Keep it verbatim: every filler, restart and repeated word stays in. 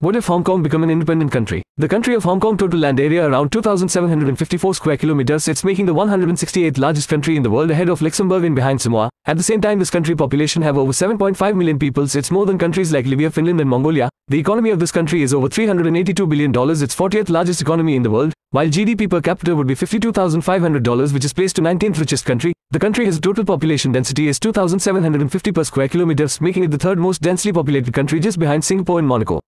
What if Hong Kong become an independent country? The country of Hong Kong total land area around two thousand seven hundred fifty-four square kilometers. It's making the one hundred sixty-eighth largest country in the world ahead of Luxembourg and behind Samoa. At the same time, this country population have over seven point five million people. It's more than countries like Libya, Finland and Mongolia. The economy of this country is over three hundred eighty-two billion dollars. It's fortieth largest economy in the world, while G D P per capita would be fifty-two thousand five hundred dollars, which is placed to nineteenth richest country. The country has total population density is two thousand seven hundred fifty per square kilometers, making it the third most densely populated country just behind Singapore and Monaco.